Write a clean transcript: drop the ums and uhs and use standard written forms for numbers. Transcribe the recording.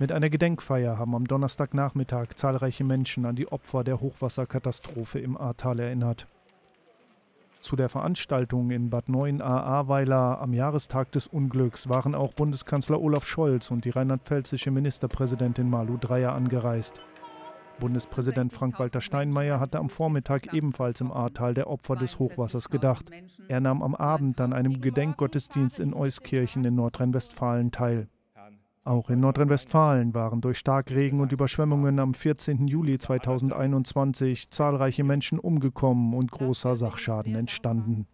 Mit einer Gedenkfeier haben am Donnerstagnachmittag zahlreiche Menschen an die Opfer der Hochwasserkatastrophe im Ahrtal erinnert. Zu der Veranstaltung in Bad Neuenahr-Ahrweiler am Jahrestag des Unglücks waren auch Bundeskanzler Olaf Scholz und die rheinland-pfälzische Ministerpräsidentin Malu Dreyer angereist. Bundespräsident Frank-Walter Steinmeier hatte am Vormittag ebenfalls im Ahrtal der Opfer des Hochwassers gedacht. Er nahm am Abend an einem Gedenkgottesdienst in Euskirchen in Nordrhein-Westfalen teil. Auch in Nordrhein-Westfalen waren durch Starkregen und Überschwemmungen am 14. Juli 2021 zahlreiche Menschen umgekommen und großer Sachschaden entstanden.